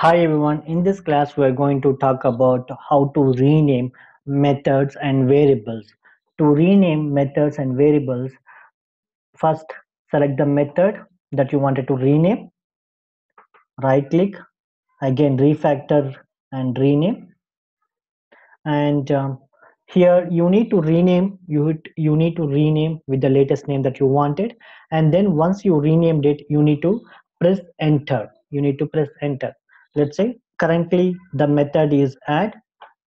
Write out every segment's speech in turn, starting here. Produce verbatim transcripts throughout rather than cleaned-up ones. Hi everyone, in this class we are going to talk about how to rename methods and variables. To rename methods and variables, first select the method that you wanted to rename, right click, again refactor and rename. And um, here you need to rename you, you need to rename with the latest name that you wanted, and then once you renamed it you need to press enter. You need to press enter. Let's say currently the method is add.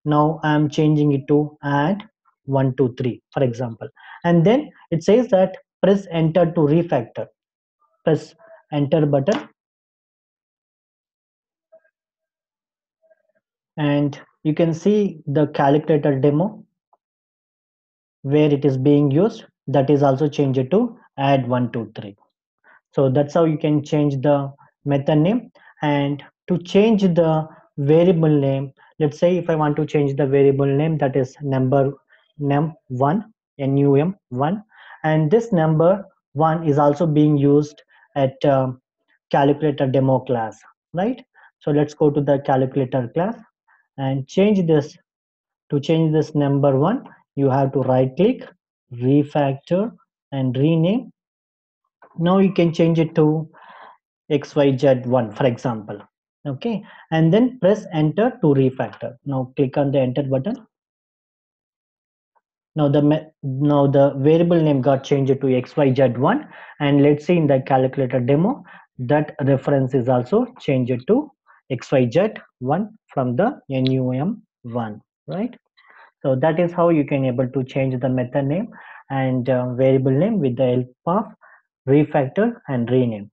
Now I am changing it to add one two three, for example. And then it says that press enter to refactor. Press enter button. And you can see the calculator demo where it is being used. That is also changed to add one two three. So that's how you can change the method name. And to change the variable name, let's say if I want to change the variable name, that is number num one, num one, and this number one is also being used at uh, calculator demo class, right? So let's go to the calculator class and change this. To change this number one, you have to right click, refactor and rename. Now you can change it to X Y Z one, for example. Okay, and then press enter to refactor. Now click on the enter button. Now the now the variable name got changed to X Y Z one, and let's see in the calculator demo that reference is also changed to X Y Z one from the num one, right? So that is how you can able to change the method name and uh, variable name with the help of refactor and rename.